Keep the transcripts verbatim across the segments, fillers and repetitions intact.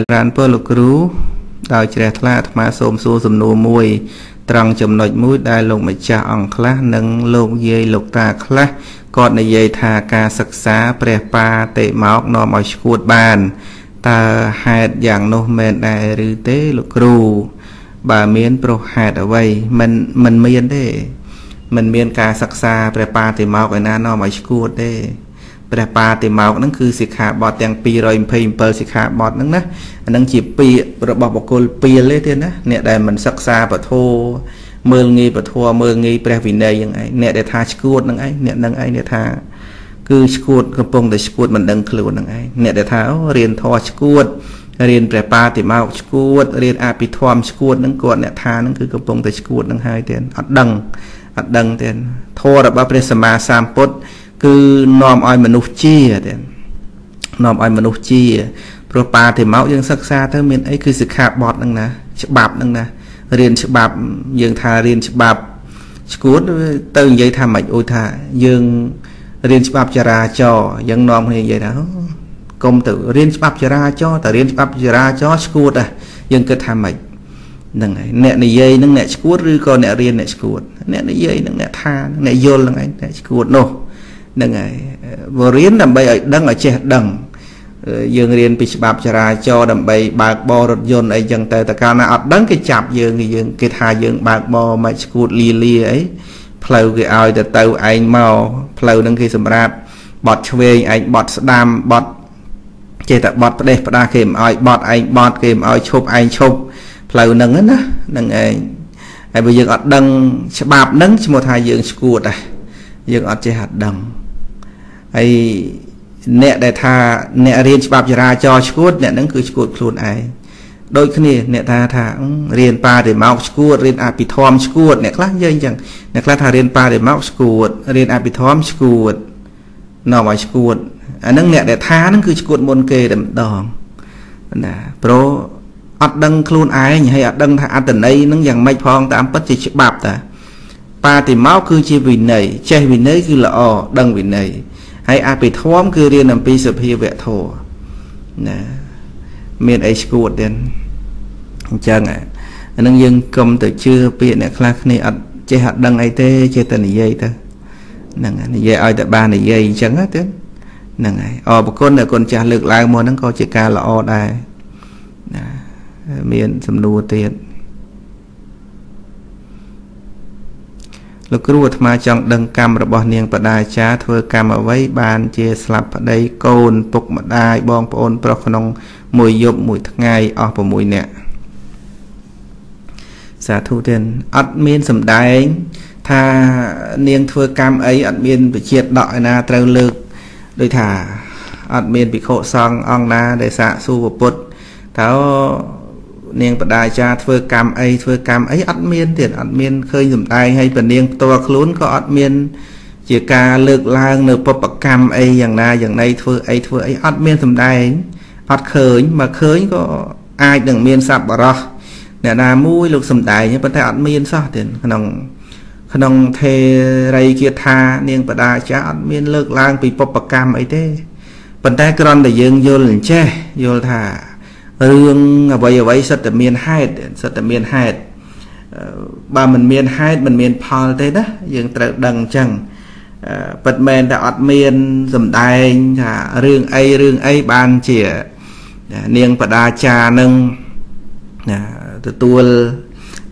រานเปิ้ลលោកគ្រូដល់ច្រះថ្លាអាត្មាសូមសួរសំណួរមួយ ព្រះបាទទីមកហ្នឹងគឺសិក្ខាបទទាំង គឺនាំឲ្យមនុស្សជាទៀតនាំឲ្យមនុស្សជាប្រប៉ាទេមកយើងសិក្សាទៅមានអីគឺសិក្ខាបទហ្នឹងណាច្បាប់ហ្នឹងណារៀនច្បាប់យើងថារៀនច្បាប់ស្គួតទៅនិយាយថាម៉េចអ៊ុយថាយើងរៀនច្បាប់ចារាចរណ៍យើងនាំគ្នានិយាយថាកុំទៅរៀនច្បាប់ចារាចរណ៍តើរៀនច្បាប់ចារាចរណ៍ស្គួតយើងគិតថាម៉េចហ្នឹងហើយអ្នកនិយាយនឹងអ្នកស្គួតឬក៏អ្នករៀនអ្នកស្គួតនោះ ហ្នឹងហើយបើរៀនដើម្បីឲ្យដឹងឲ្យចេះដឹងយើងរៀនពីច្បាប់ចរាចរណ៍ដើម្បីបើកបររថយន្តអីចឹងទៅតើកាលណាអត់ដឹងគេចាប់យើងយើងគិតថាយើងបើកបរមិនស្គួតលីលីអីផ្លូវគេឲ្យទៅទៅឯងមកផ្លូវហ្នឹងគេសម្រាប់បត់ឆ្វេងឯងបត់ស្ដាំបត់ចេះតែបត់ប្រដេះប្រដាគេមិនឲ្យបត់ឯងបត់គេមិនឲ្យឈប់ឯងឈប់ផ្លូវហ្នឹងណាហ្នឹងឯងហើយបើយើងអត់ដឹងច្បាប់ហ្នឹងឈ្មោះថាយើងស្គួតដែរ ឯអ្នករៀនច្បាប់ចរាចរណ៍ឈ្មោះអ្នកហ្នឹងគឺឈ្មោះខ្លួនឯងដូចគ្នាអ្នកថាថារៀនប៉ាទេមកឈ្មោះរៀនអភិធម្មឈ្មោះអ្នកខ្លះយើងចឹងអ្នកខ្លះថារៀនប៉ាទេមកឈ្មោះរៀនអភិធម្មឈ្មោះណោមកឲ្យឈ្មោះអាហ្នឹងអ្នកដែលថាហ្នឹងគឺឈ្មោះមុនគេតែម្ដងណាប្រូអត់ដឹងខ្លួនឯងហើយអត់ដឹងថាអត្តន័យហ្នឹងយ៉ាងម៉េចផងតាមពិតជាច្បាប់តា បាទិមកគឺជាវិន័យចេះវិន័យគឺល្អដឹងវិន័យហើយអភិធម្មគឺរៀនអំពីសភាវៈធម៌ណាមានអីស្គួតទេអញ្ចឹងអានឹងយើងកុំទៅជឿពាក្យអ្នកខ្លះគ្នាអត់ចេះអត់ដឹងអីទេចេះតែនិយាយទៅហ្នឹងហើយអរគុណដល់គុណចាស់លើកឡើងមកហ្នឹងក៏ជាការល្អដែរណាមានសំណួរទៀត លោកគ្រូអាត្មាចង់ដឹងកម្មរបស់នាងបដាចាធ្វើកម្មអ្វីបានជាស្លាប់ប្តីកូនពុកម្ដាយបងប្អូនប្រុសក្នុងមួយយប់មួយថ្ងៃអស់ នាងបដាចាធ្វើកម្មអីធ្វើកម្មអីអត់មានទៀតអត់មានឃើញសំដែងហើយពនាងផ្ទាល់ខ្លួនក៏អត់មានជាការលើកឡើងនៅបព្វកម្មអីយ៉ាងណាយ៉ាងណីធ្វើអីធ្វើអីអត់មានសំដែងអត់ឃើញមកឃើញក៏អាចនឹងមានសត្វបរោះអ្នកណាមួយលោកសំដែងប៉ុន្តែអត់មានសោះទេក្នុងក្នុងថេរយិកាថានាងបដាចាអត់មានលើកឡើងពីបព្វកម្មអីទេប៉ុន្តែគ្រាន់តែយើងយល់អញ្ចេះយល់ថា រឿងអ្វីអ្វីសិតតែមានហេតុសិតតែមានហេតុបានជានាងបដាចានឹងទទួល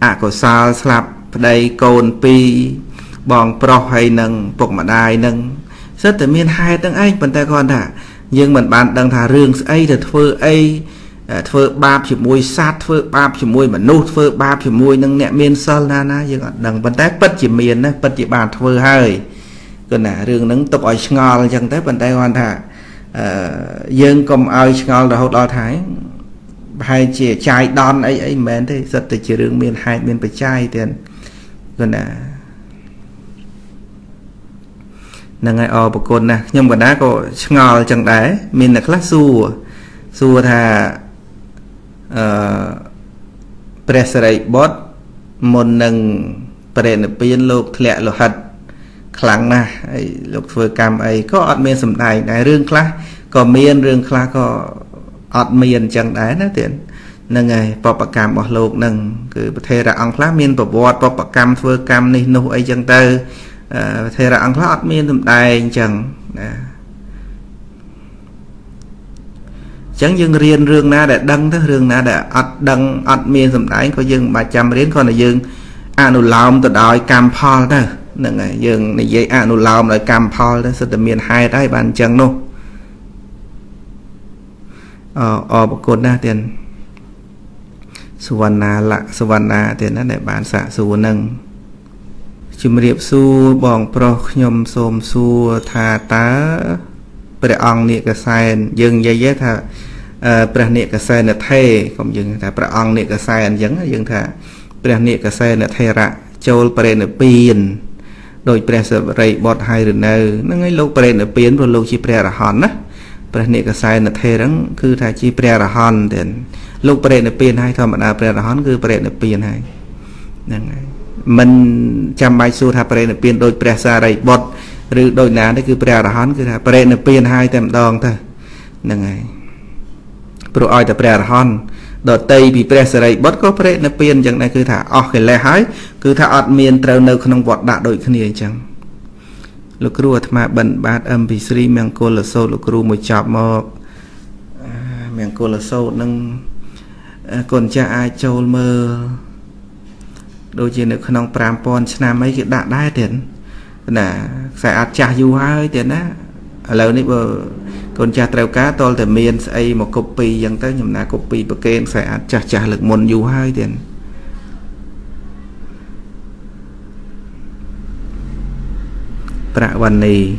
អកុសលស្លាប់ប្តីកូនពីបងប្រុសហើយនឹងពុកម្ដាយនឹងសិតតែមានហេតុទាំងអីប៉ុន្តែគាត់ថាយើងមិនបានដឹងថារឿងស្អីទៅធ្វើអី ធ្វើបាបជាមួយសត្វធ្វើបាបជាមួយមនុស្សធ្វើបាបជាមួយនឹងអ្នកមានសិលណាណាយើងអត់ដឹងប៉ុន្តែពិតជាមានណាពិតជាបានធ្វើហើយគណៈរឿងហ្នឹងទុកឲ្យឆ្ងល់អញ្ចឹងទៅប៉ុន្តែគាត់ថាយើងកុំឲ្យឆ្ងល់រហូតដល់ថាប្រហែលជាចាយដន់អីអីមែនទេសត្វតែជារឿងមានហេតុមានបច្ច័យទៀតគណៈហ្នឹងហើយអរគុណណាស់ខ្ញុំបណ្ដាក៏ឆ្ងល់ចឹងដែរមានអ្នកខ្លះសួរ ព្រះសិរីបុត្រមុននឹងប្រេតនិព្វានលោកធ្លាក់លោហិតខ្លាំងណាស់ហើយលោកធ្វើកម្មអីក៏អត់មានសម្ដែងដែររឿងខ្លះក៏មានរឿងខ្លះក៏អត់ ọt miền chẳng đá nữa tiền nâng ngày bọc bạc cam bọc lục nâng cứ thề ra ăn lá miên bọc bọt bọc bạc cam phơ cam này nô ấy chẳng tơ thề ra ăn lá ọt miên tụm đài chẳng chẳng dừng riêng riêng na để đăng thứ riêng na để ọt đăng ọt miên tụm đài có dừng bà chăm riêng còn là dừng anu lom tụi đòi cam phò đó nâng ngày dừng này dây anu lom đòi cam phò đó sự miền hai đấy bàn chẳng nô ờ ờ bọc cột na tiền Suwana lạ Suwana thì nó để bán xạ xu nâng chùm riệp xu bỏng pro nhầm xồm xu thà tá bởi ong nịa cả sai dừng dây dây thà bởi nịa cả sai là thay không dừng thà bởi ong nịa cả sai dừng dừng thà bởi nịa cả sai là thay rạ châu bởi nịa pin đôi bởi sợ rầy bọt hai rồi nâu nó ngay lâu bởi nịa pin rồi lâu chi bởi rạ hòn á bởi nịa cả sai là thay rắn cứ thà chi bởi rạ hòn thì lúc bệ nợ pin hay thôi mà là bệ nợ hón cứ bệ nợ pin hay mình chăm bài su thà bệ nợ pin đôi bệ sa đầy bọt rồi đôi ná đấy cứ bệ nợ hón cứ thà bệ nợ pin hay tạm đòn thôi nè ngay pro oi thà bệ nợ hón đợt tây bị bệ sa đầy bọt có bệ nợ pin chẳng này cứ thà ở cái lệ hái cứ thà ở miền trâu nâu không bọt đã đội cái này chẳng lúc rùa mà bận bát âm bị sri mang cô là sâu lúc rùa mới chọc mà mang cô là sâu nâng còn cha ai châu mơ đôi khi được không pram pon nam mấy cái đạn đai tiền là phải ăn cha du hai tiền á lâu nay bờ còn cha treo cá to từ miền ấy một copy dân tới nhầm là copy bờ kênh phải ăn cha trả lực môn du hai tiền pra văn này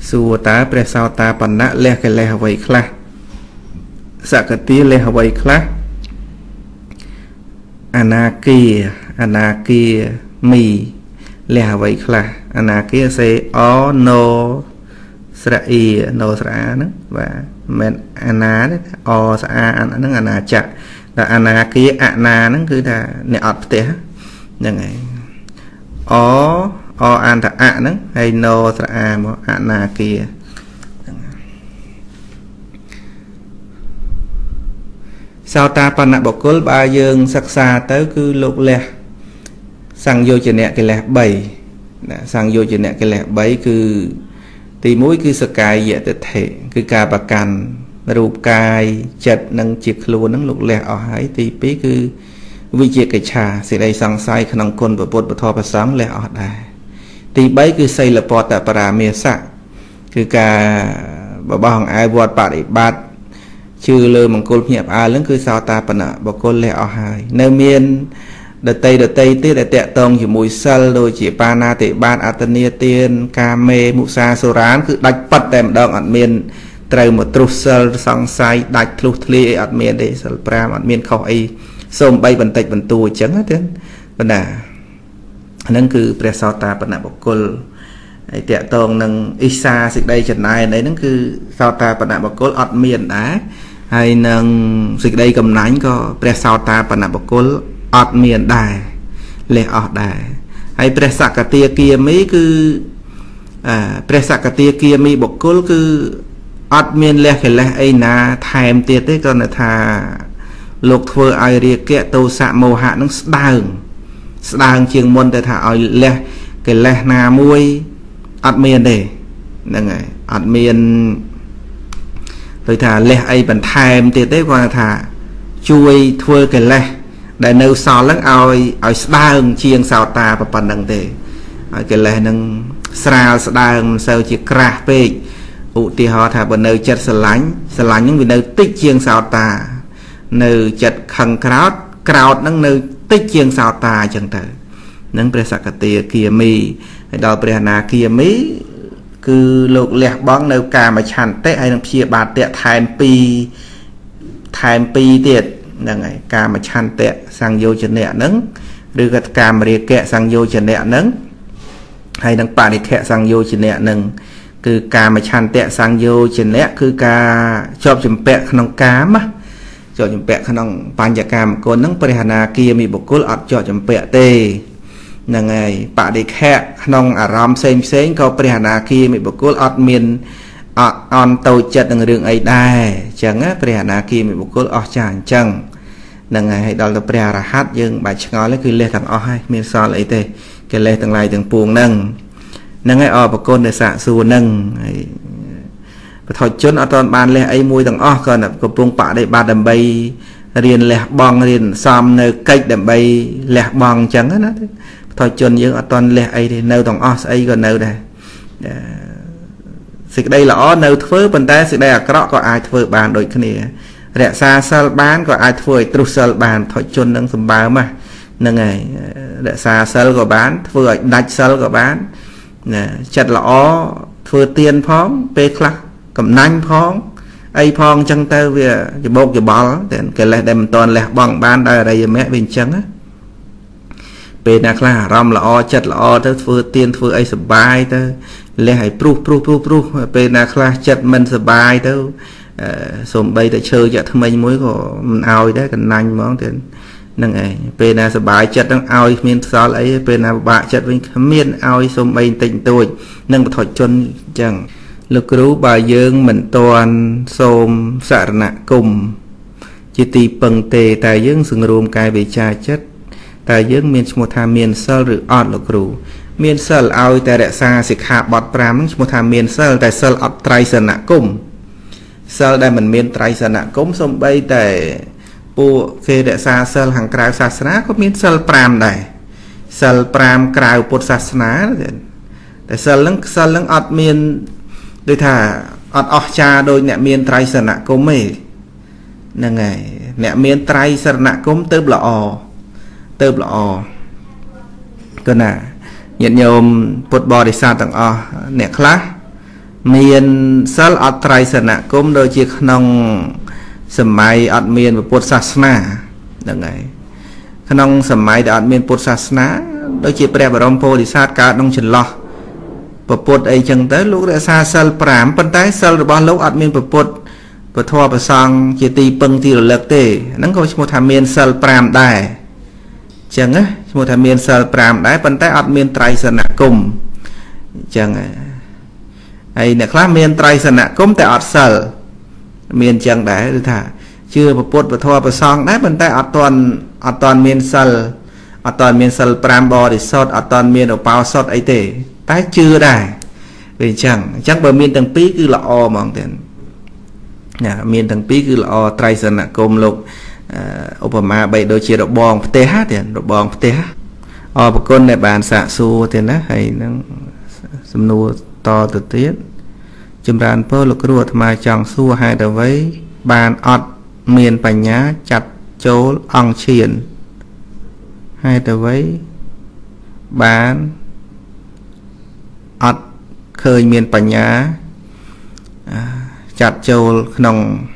xua tá pre sao ta bằng nã le cái le vậy kha sạ cái tía lê hậu ấy khác ana kia ana kia mì lê hậu ấy khác ana kia sẽ ó no sợi no sạ nữa và men ana đấy ó sạ nó ana chặt là ana kia ana nó cứ là nẹt thế như này ó ó an là a nữa hay no sạ mà ana kia sao ta phần nạ bọc cốt ba dương sắc xa tới cứ lục lẹ sang vô chỉ nẹ cái lẹ bảy sang vô chỉ nẹ cái lẹ bảy cứ thì mũi cứ sạc cài dễ thực thể cứ cà bạc cằn rụp cài chật nâng chiếc lùa nâng lục lẹ ở hái thì bí cứ vì chiếc cái trà sẽ đây sang sai khả năng côn và bột và thọ và sáng lẹ ở đây thì bấy cứ xây là bọt tại bà mê sạc cứ cà bà bỏng ai bọt bà để bạt chưa lơ bằng cột nhẹ à lớn cứ sao ta phần ạ bọc cột lẹ ở hai nơi miền đợt tây đợt tây tết đại tẹt tông chỉ mùi sơ đôi chỉ pana tệ ban atania tiên kame musa soran cứ đạch bật tèm đong ở miền trời một trục sơ song sai đạch trục lì ở miền để sơ pram ở miền khỏi sôm bay bẩn tịch bẩn tù trắng hết đấy phần à nâng cứ pre sao ta phần ạ bọc cột tẹt tông nâng isa xịt đây trận này đấy nâng cứ sao ta phần ạ bọc cột ở miền đá hay nâng dịch đây cầm nánh có pre sao ta và nạp bọc cốt ọt miền đài lệ ọt đài hay pre sạc cả tia kia mấy cứ à, pre sạc cả tia kia mấy bọc cốt cứ ọt miền lệ khởi lệ ấy là thèm tia tới còn là thà lục thơ ai rìa kẹ tô sạ màu hạ nó đàng đàng chiêng môn để thả oi lệ cái lệ nà muôi ọt miền để nâng này ọt miền tôi thà lẹ ấy bằng thèm thì tế qua thà chui thua cái lẹ để nâu xò lắc oi oi đàng chiêng sao ta và phần đằng tề cái lẹ nâng sao đàng sao chỉ cà phê ụ thì họ thà bằng nâu chật sờ lánh sờ lánh những vì nâu tích chiêng sao ta nâu chật khăng crowd crowd nâng nâu tích chiêng sao ta chẳng thử nâng presakati kia mi đào prana kia mi cứ lục lẹ bóng nâu cà mà chán tệ hay nằm chia bạt tệ thèm pi thèm pi tiệt là ngày cà mà chán tệ sang vô chân nẹ nấng đưa gật cà mà rìa kẹ sang vô chân nẹ nấng hay nâng bà đi kẹ sang vô chân nẹ nâng cứ cà mà chán tệ sang vô chân nẹ cứ cà cho chùm bẹ khăn nông cá mà cho chùm bẹ khăn nông bàn giả cà mà con nâng prana kia mì bộ cốt ọt cho chùm bẹ tê là ngày bà đi khẽ nông ả rõm xem xem có prana kia mì bộ cốt ọt miền on tàu chật đường đường ấy đài chẳng á phải là kim mình một cốt ở chẳng chẳng đằng ngày đó là phải là hát nhưng bài ngó lấy cứ lê thằng o hai miền so lấy tê cái lê thằng này thằng buồn nâng nâng ấy o một cốt để xả xù nâng thọ chốn ở toàn bàn lê ấy môi thằng o còn là của buông bạ đây ba đầm bay riêng lẹ bong riêng xóm nơi cách đầm bay lẹ bong chẳng á thọ chốn nhưng ở toàn lê ấy thì nâu thằng o ấy còn nâu đây sự đây là ó nấu phơi bàn tay sự đây là cọ có ai phơi bàn đôi cái này rẻ xa sờ bán có ai phơi trục sờ bàn thổi chôn đang sầm bám mà nè ngày rẻ xa sờ có bán phơi đạch sờ có bán nè chặt là ó phơi tiền phong pe khắc cầm nanh phong ai phong chân tay về cái bông cái bó để cái này đem toàn là bằng ban đây đây mẹ bình trắng á pe nạc là ram là ó chặt là ó tới phơi tiền phơi ai sầm bay tới lẽ hãy pru pru pru pru bên là class chặt mình sờ bài đâu sồn bay để chơi chặt mình muối của ao đấy cần nành món tiền năng này bên là sờ bài chặt đang ao miền sao lấy bên là bạ chặt với miền ao sồn bay tình tôi năng một thỏi chân chẳng lực rú bài dương mình toàn sồn sạt nạ cùng chỉ tì bằng tề tài dương sừng rùm cài về trà chất tài dương miền một tham miền sao rửa ọt lực rú miền sờ ao tại đại sa xịt hạ bọt pram một thằng miền sờ tại sờ ấp trai sờ nạ cúng sờ đây mình miền trai sờ nạ cúng xong bay tại bộ kê đại sa sờ hàng cào sa sná có miền sờ pram này sờ pram cào bột sa sná tại sờ lưng sờ lưng ấp miền đôi thà ấp ấp cha đôi nẹt miền trai sờ nạ cúng mày là ngày nẹt miền trai sờ nạ cúng tớp lọ tớp lọ cơ nà nhận nhôm bột bò để xa tặng o nè khá miền sơ ở trai sơ nạ cũng đôi chiếc nông sầm máy ở miền và bột xa sná đằng này nông sầm máy đã ở miền bột xa sná đôi chiếc bè và rong pô thì xa cả nông trần lọ và bột ấy chẳng tới lúc đã xa sơ pram bên tay sơ ba lúc ở miền và bột và thoa và sang chia tì bưng thì lực tê nắng có một thằng miền sơ pram đài chẳng á một thằng miền sờ pram đấy phần tay ọt miền trai sờ nạ cùng chẳng ấy nè khác miền trai sờ nạ cũng tại ọt sờ miền chẳng đấy được thả chưa một bột và thoa và song đấy phần tay ọt toàn ọt toàn miền sờ ọt toàn miền sờ pram bò để sọt ọt toàn miền ở bao sọt ấy tệ tái chưa đài vì chẳng chắc bờ miền tầng pí cứ lọ mỏng tiền nhà miền tầng pí cứ lọ trai sờ nạ cùng lục Obama bây đôi chia độ bong tê hát thì độ bong tê hát ở một con này bàn xạ xua thì nó hay nó xâm nua to từ tiết chùm đàn phơ lục ruột mà chẳng xua hai đầu với bàn ọt miền bành nhá chặt chố ong chiền hai đầu với bàn ọt khơi miền bành nhá chặt chố nồng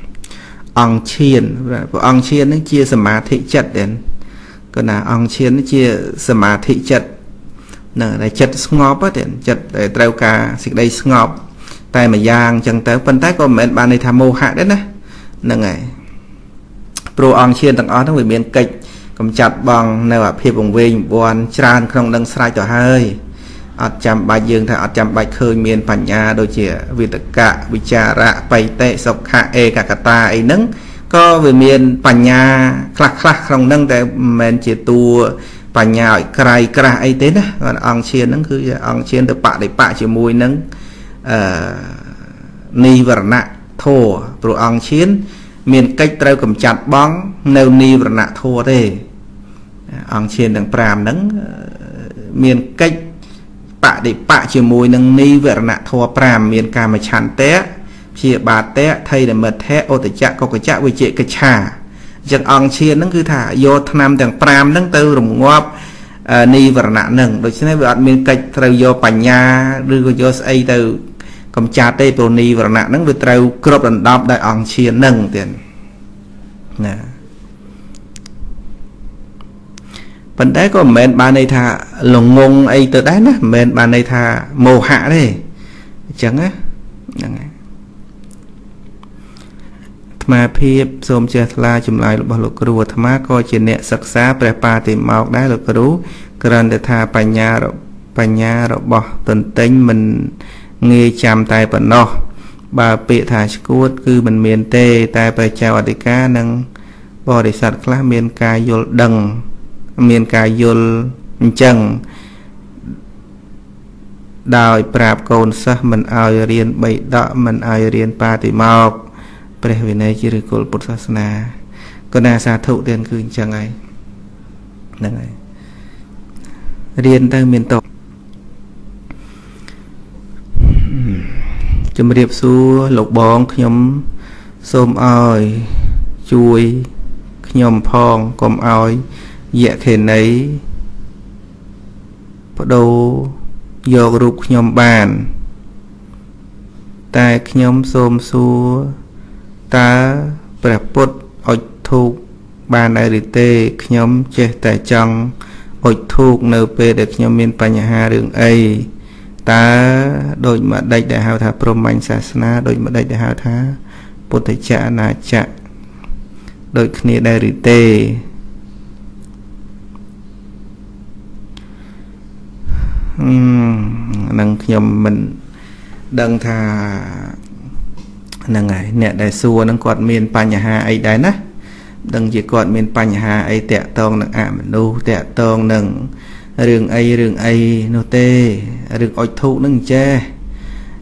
ong chiên và ong chiên nó chia sma thị chật đến còn là ong chiên nó chia sma thị chật nở này chật ngọp á tiền chật để treo cà xịt đây ngọp tay mà giang chân tới phân tách còn mệt bạn này tham mô hạ đấy nè nè ngày pro ong chiên tầng ó nó bị miền kịch cầm chặt bằng nè và phe vùng vịnh buồn tràn không đang sai tỏ hơi ọt chạm bài dương thay ọt chạm bài khơi miền phản nhà đôi chìa vì tất cả vì trà rạ bày tệ sọc hạ e cả cả ta ấy nâng có về miền phản nhà khắc khắc không nâng để mình chỉ tu phản nhà ở cài cài ấy thế đó còn ông chiên nâng cứ ông chiên được bạ để bạ chỉ mùi nâng ni vật nạ thô rồi ông chiến miền cách treo cầm chặt bóng nêu ni vật nạ thô thế ông chiên đang pram nâng miền cách bạn để bạn chỉ mùi nâng ni về nạ thua pram miền ca mà chán té chia bà té thay để mệt thế ô tử chạ có cái chạ với chị cái trà chẳng ong chia nâng cứ thả vô nam thằng pram nâng tư rùng ngọp ni về nạ nâng đối với bạn miền cách trâu vô bành nhà đưa vô xây từ cầm trà tây pro ni về nạ nâng với trâu cướp đàn đọc đại ong chia nâng tiền nè phần đấy có mệt bà này thà lồng ngông ấy từ đấy nè mệt bà này thà mồ hạ đây chẳng á mà phê xôm chè la chùm lại bảo lục rùa tham á coi chuyện nè sắc xá prepa tìm mọc đá lục rú cần để thà bành nhà rồi bành nhà rồi bỏ tình tình mình nghe chạm tay bẩn no bà bị thả sốt cứ mình miền tê tai bà chào ở đây cá nâng bò để sạt lá miền cà yul đằng miền cà yul chằng đào prap cồn sa mình ao riêng bảy đọ mình ao riêng ba tỷ mọc bây giờ này chỉ được cột bút sas na con na sa thụ tiền cứ chằng ấy này riêng ta miền tộc chấm điệp xua lục bóng nhóm xôm ơi chui nhóm phong còm ơi dẹ khền ấy bắt đầu vô rụp nhóm bàn tại nhóm xôm xua ta bẹp bút ôi thuộc bàn ai đi tê nhóm che tại trong ôi thuộc nợ về được nhóm miền Bà Nhà Hà đường ấy ta đôi mà đây để hào thả promanh sasana đôi mà đây để hào thả pote cha na cha đôi khi đây rỉ tê năng nhầm mình đang thà năng này nè đại xua năng quạt miền Bà Nhà Hà ấy đấy nè đang chỉ quạt miền Bà Nhà Hà ấy tẹt tông năng ảm nu tẹt tông năng rừng ấy rừng ấy nô tê rừng ôi thuốc nâng che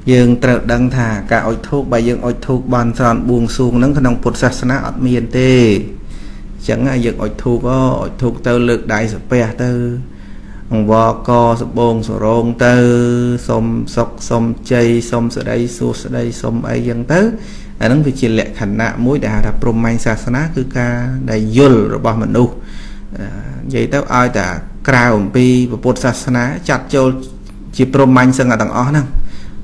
dương trợ đăng thả cả ôi thuốc bài dương ôi thuốc bàn tròn buông xuống nâng khả năng Phật sát sát ở miền tê chẳng ai dương ôi thuốc có ôi thuốc tơ lực đại sập bè tư ông vò co sập bông sổ rôn tơ xôm sọc xôm chay xôm sợi đây xô sợi đây xôm ấy dân tứ ở nâng vị trí lệ khả nạ mũi đà đạp rung manh sát sát cứ ca đầy dùl rồi bỏ mình đu vậy tao ai ta Krao bị bột sát ná chặt cho chị promanh sang ở đằng ó năng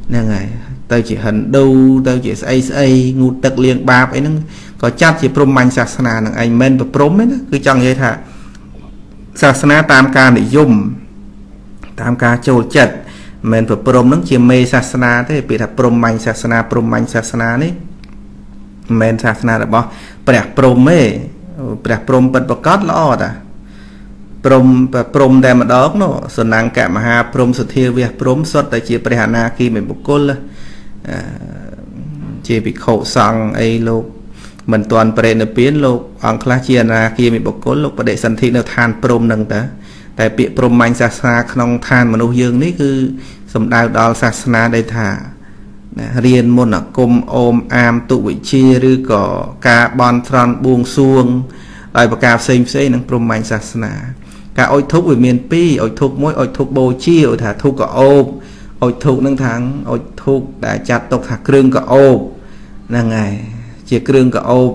nên này tao chỉ hận đâu tao chỉ say ngu tật liền ba ấy nó có chặt chị promanh sát ná năng anh men và prom ấy cứ chẳng như thế sát ná tam ca để dùng tam ca trâu chật men và prom nó chỉ mê sát ná thế bị thà promanh sát ná promanh sát ná đấy men sát ná là bao bẹt prom ấy bẹt prom bật bật cát lọ ta prom prom đây mà đó nó sơn năng cả mà ha prom xuất hiện việc prom xuất tại chỉ phải hana khi mình bốc côn là chỉ bị khẩu sang ấy lô mình toàn phải nộp biến lô ăn khá chia là khi mình bốc côn lô và để sanh thị nó than prom nâng tới tại bị prom mạnh xa xa không than mà nô dương đấy cứ sầm đào đào xa xa đây thả riêng môn là côm ôm am tụ vị chia rư cỏ cá bon tròn buông xuông ai bạc cà xem xem năng prom mạnh xa xa cả ôi thuốc về miền Pi ôi thuốc mỗi ôi thuốc bồ chi ôi thả thuốc cả ôm ôi thuốc nâng thắng ôi thuốc đã chặt tộc thả kương cả ôm là ngày chỉ kương cả ôm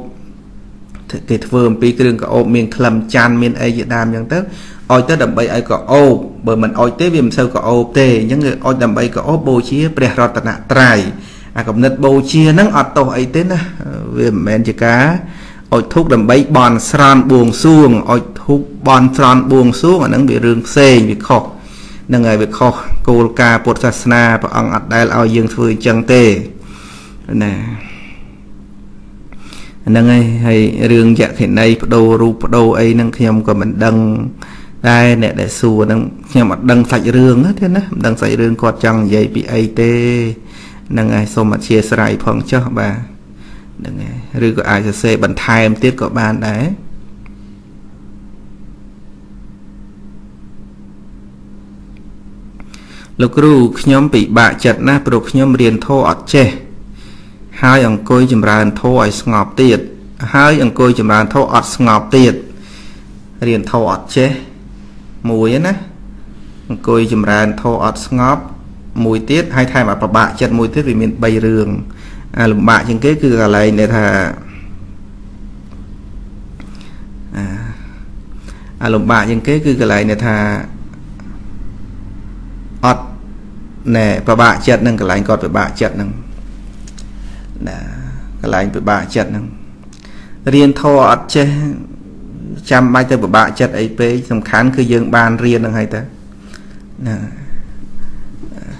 cái vườn Pi kương cả ôm miền Khlam Chan miền Ai Việt Nam dân tớ ôi tớ đầm bay ai cả ôm bởi mình ôi tế viêm sâu cả ôm tê những người ôi đầm bay cả ôm bồ chi bè rót tận trai à cập nhật bồ chia nâng ọt tổ ấy tết á viêm men chỉ cá ôi thuốc đầm bay bòn sran buồn xuông ôi thuốc bòn sran buồn xuông ở nắng bị rừng xê bị khó nâng ngày bị khó cô ca Phật sát na và ông ắt đại lao dương phơi chân tê nè nâng ngày hay rừng dạ hiện nay đồ rụp đồ ấy nâng nhom của mình đăng đây nè để xua nâng nhom mặt đăng sạch rương á thế nè đăng sạch rương quạt trăng dây bị ai tê nâng ngày xô mặt chia sài phong cho bà rư có ai sẽ bận thai em tiết có bạn đấy lúc rù nhóm bị bạ chật na bục nhóm riêng thô ọt chê hai ông côi chùm ràn thô ọt ngọp tiệt hai ông côi chùm ràn thô ọt ngọp tiệt riêng thô ọt chê mùi á ông côi chùm ràn thô ọt ngọp mùi tiết hai thay mà bạ chật mùi tiết vì mình bay rường à lùm bạ trên cái cứ lại này thà à lùm bạ trên cái cứ lại này thà ọt nè và bạ chật nâng cái lại còn phải bạ chật nâng cái lại phải bạ chật nâng riêng thọ ọt chứ chăm bay tới và bạ chật ấy pê trong khán cứ dương ban riêng nâng hay ta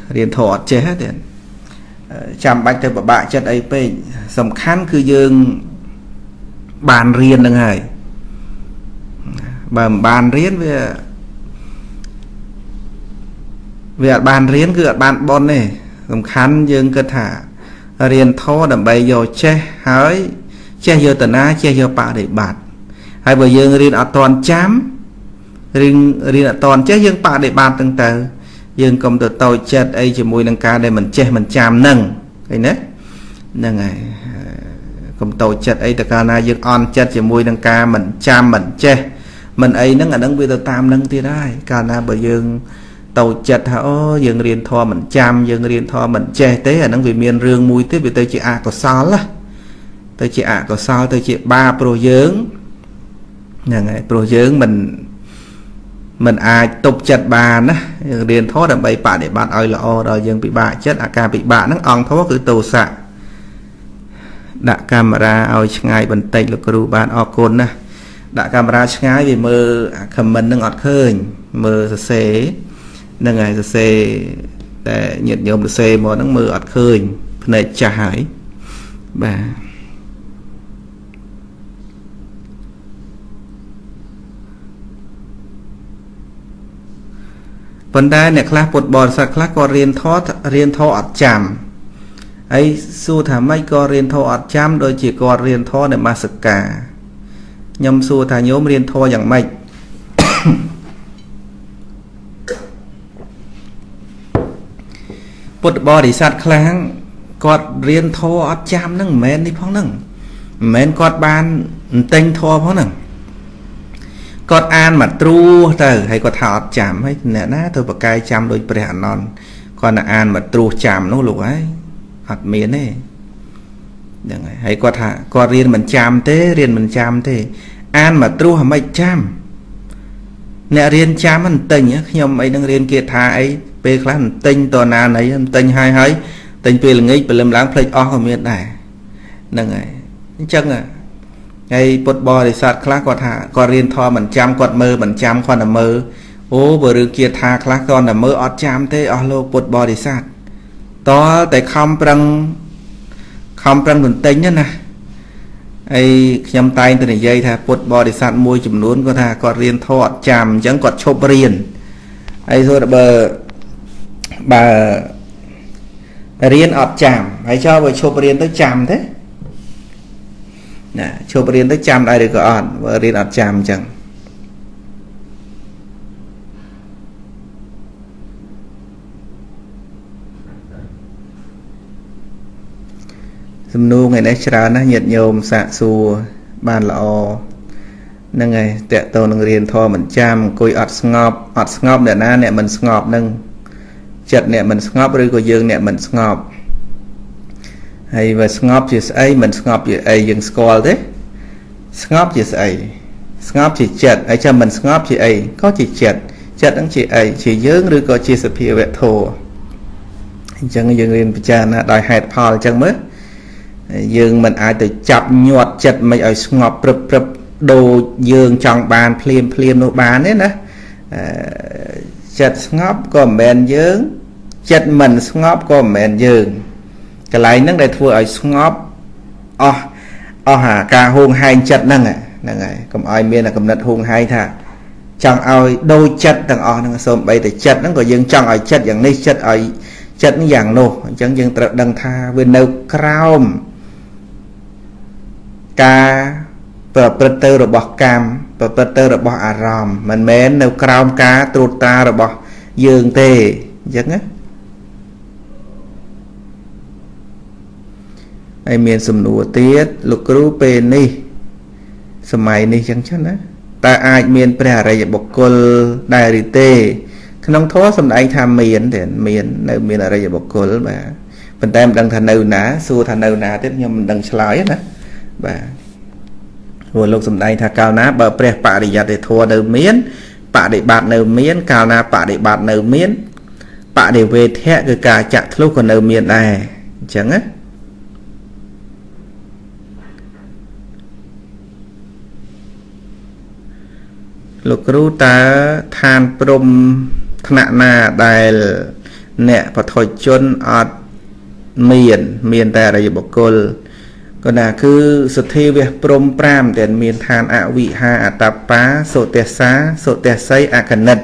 riêng thọ ọt chứ hết tiền chạm bạch theo bà bạ chất ấy phê sầm khán cư dương bàn riêng đằng hời bà bàn riêng về về bàn riêng cứ bàn bon này sầm khán dương cơ thả riêng thô đầm bay vô che hỡi che vô tận á che vô bạ để bạt hai bờ dương riêng ở toàn chám riêng riêng ở toàn che dương bạ để bạt từng từ dương công từ tôi chết ấy chỉ mùi nâng ca để mình che mình chạm nâng cái nết nâng này công tôi chết ấy từ ca na dương on chết chỉ mùi nâng ca mình chạm mình che mình ấy nó là nâng vi từ tam nâng thì đấy ca na bờ dương tàu chật hả dương riêng thoa mình chạm dương riêng thoa mình che tế là nâng vì miền rương mùi tiếp vì tôi chị ạ à có sao là tôi chị ạ à có sao tôi chị ba pro dương nè này pro dương mình mình ai à, tục chật bà nó riêng thoa đầm bày bạ để bạn ơi là ô rồi dương bị bạ chết à ca bị bạ nó on thoa cứ tù sạ đã camera ôi ngay bình tĩnh lực rù bạn o côn nè đã camera ngay vì mơ comment nâng ọt khơi mơ xế nâng ngày xe để nhiệt nhôm được xe mà nắng mưa ọt khơi này trả hải bà vấn đề này class bột bò sạc class có riêng thoát riêng thoát ọt chạm ấy xu thả mấy có riêng thoát ọt chạm đôi chỉ có riêng thoát để mà sực cả nhầm xu thả nhóm riêng thoát chẳng mạnh bột bò đi sát kháng cọt riêng thô ọt chạm nâng mến đi phong nâng mến cọt ban tinh thô phong nâng cọt an mà tru tờ hay cọt thảo ọt chạm hay nè ná thôi bà cai chạm đôi bà non còn là an mà tru chạm nó lục ấy ọt miến ấy hay cọt hạ cọt riêng mình chạm thế riêng mình chạm thế an mà tru hả mạch chạm nè riêng chạm anh tình á nhóm ấy đang riêng kia thà ấy bê khá hình tinh tòa nà nấy hình tinh hai hơi tinh bê là nghịch bởi lâm lãng phê ọc không biết này nâng này chân à ngay bột bò thì sát khá quạt hạ có riêng thoa mình chăm quạt mơ mình chăm khoan là mơ ô bởi rừng kia thà khá con là mơ ọt chăm thế ọ lô bột bò thì sát to tại không prăng không prăng hình tinh nữa nè ấy nhầm tay từ này dây thà bột bò thì sát môi chùm luôn có thà có riêng thoa ọt chăm chẳng quạt chộp riêng ấy rồi bờ bà riêng ọt chạm hãy cho bà chụp riêng tới chạm thế nè chụp riêng tới chạm đây được có ọt và riêng ọt chạm chẳng dùm nu ngày nãy trả nó nhiệt nhôm xạ xù bàn là o nâng ngày tẹo tàu nâng riêng thò mình chạm cùi ọt ngọp ọt ngọp để na nè mình ngọp nâng chật nè mình ngọp rồi của dương nè mình ngọp hay và ngọp chỉ ấy mình ngọp chỉ ấy dương scroll thế ngọp chỉ ấy ngọp chỉ chật ấy cho mình ngọp chỉ ấy có chỉ chật chật đang chỉ ấy chỉ dương rồi có chỉ sự phiền vẹt thổ chẳng dương liên cha là đòi hẹt phò chẳng mới dương mình ai từ chập nhọt chật mình ở ngọp rập rập đồ dương trong bàn phim phim nó bán đấy nè chật ngóp có mền dương chật mình ngóp có mền dương cái này nó để thua ở ngóp o o hà ca hôn hai chật năng à năng này cầm ai miên là cầm nật hôn hai thà chẳng ai đôi chật thằng o nó sớm bay từ chật nó có dương chẳng ở chật dạng này chật ở chật dạng nô chẳng dương tự đăng tha bên đâu crown ca Perpeter rồi bỏ cam Perpeter rồi bỏ à ròm mình mến nếu crown cá trụt ta rồi bỏ dương tê chẳng á ai miền sầm nùa tiết lục rú pê ni sầm mày ni chẳng chắc á ta ai miền bè rầy bọc col đài rì tê không thó sầm anh tham miền để miền nếu miền là rầy bọc col mà mình ta em đang thành đầu ná xua thành đầu ná tiếp nhưng mình đang sải á bà vừa lúc sầm đây thà cao ná bờ pre bạ để giặt để thua đầu miến bạ để bạt đầu miến cao ná bạ để bạt đầu miến bạ để về thẹn rồi cả chặt lúc còn đầu miến này chẳng á lục rú ta than prom thna na đài nè và thôi chôn ọt miền miền ta là gì bọc cồn còn là cứ sự thi về prom pram để miền than ạ vị hà ạ tạp bá sổ tè xá sổ tè xây ạ cần nật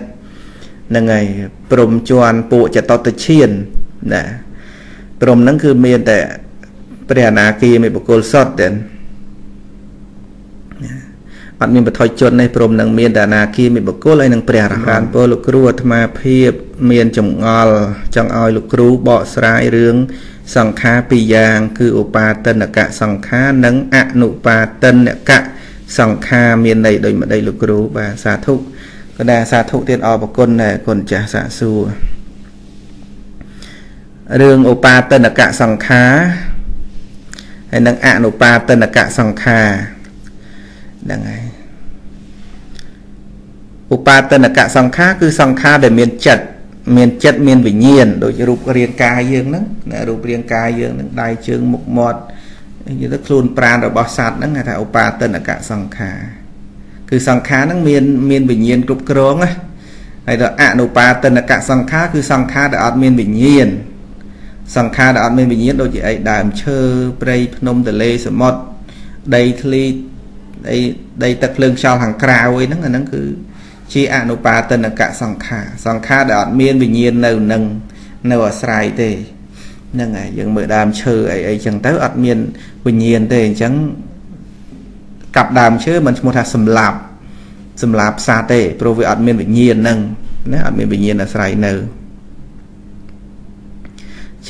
nâng ngày prom chuan bộ chả to tới chiên nè prom nâng cứ miền để ព្រះ អនាគាមិបុគ្គលសតទេអត់មានបថយជននេះព្រមនឹងមានតាណាគីមានបុគ្គលហើយនឹងព្រះអរហន្តពលលោកគ្រូអាត្មាភាពមានចង្អល់ចង់ឲ្យលោកគ្រូបកស្រាយរឿងសង្ខារពីរយ៉ាងគឺឧបាទិនកសង្ខារនិងអនុបាទិនកសង្ខារមានន័យដូចម្ដេចលោកគ្រូបាទសាធុកណាសាធុទៀតអរគុណដែរគុណចាស់សាសួររឿងឧបាទិនកសង្ខារហើយនឹងអនុបាទិនកសង្ខារហ្នឹងហើយឧបាទនកសង្ខារគឺសង្ខារដែលមានចិត្តមានចិត្តមានវិញ្ញាណដូចរូបរាងកាយយើងហ្នឹងណារូបរាងកាយយើងហ្នឹងដៃជើងមុខមាត់និយាយទៅខ្លួនប្រាណរបស់សត្វហ្នឹងគេថាឧបាទនកសង្ខារគឺសង្ខារហ្នឹងមានមានវិញ្ញាណគ្រប់គ្រងណាហើយដល់អនុបាទនកសង្ខារគឺសង្ខារដែលអត់មានវិញ្ញាណសង្ខារដែលអត់មានវិញ្ញាណដូចជាអីដើមឈើព្រៃភ្នំទន្លេសមុទ្រដីធ្លីដីដីទឹកភ្លើងខ្យល់ខាងក្រៅហ្នឹងអាហ្នឹងគឺជាអនុបាទនកសង្ខារសង្ខារដែលអត់មានវិញ្ញាណនៅនឹងនៅអាស្រ័យទេហ្នឹងហើយយើងមើលដើមឈើអីអីចឹងទៅអត់មានវិញ្ញាណទេអញ្ចឹងកាប់ដើមឈើមិនឈ្មោះថាសម្លាប់សម្លាប់សត្វទេព្រោះវាអត់មានវិញ្ញាណហ្នឹងណាអត់មានវិញ្ញាណអាស្រ័យនៅ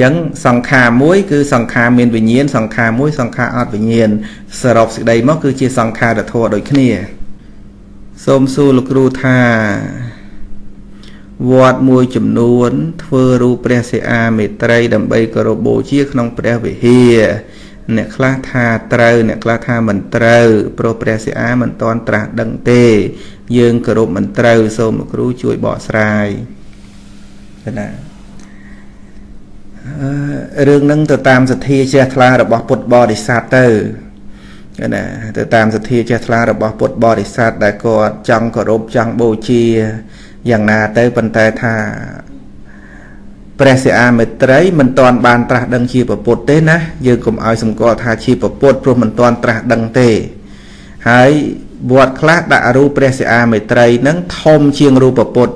ចឹងសង្ខារមួយគឺសង្ខារមានវិញ្ញាណសង្ខារមួយសង្ខារអត់វិញ្ញាណសរុបសេចក្តីមកគឺជាសង្ខារធម៌ដូចគ្នាសូមសួរលោកគ្រូថាវត្តមួយចំនួនធ្វើរូបព្រះសិអាមេត្រីដើម្បីគោរពបូជាក្នុងព្រះវិហារអ្នកខ្លះថាត្រូវអ្នកខ្លះថាមិនត្រូវព្រោះព្រះសិអាមិនទាន់ត្រាស់ដឹងទេយើងគោរពមិនត្រូវសូមលោកគ្រូជួយបកស្រាយទៅណារឿងហ្នឹងទៅតាមសទ្ធាជ្រះថ្លារបស់ពុទ្ធបរិស័ទទៅណាទៅតាមសទ្ធាជ្រះថ្លារបស់ពុទ្ធបរិស័ទដែលគាត់ចង់គោរពចង់បូជាយ៉ាងណាទៅប៉ុន្តែថាព្រះសិអាមេត្រីមិនទាន់បានត្រាស់ដឹងជាពុទ្ធទេណាយើងកុំឲ្យសម្គាល់ថាជាពុទ្ធព្រោះមិនទាន់ត្រាស់ដឹងទេហើយវត្តខ្លះដាក់រូបព្រះសិអាមេត្រីហ្នឹងធំជាងរូបពុទ្ធ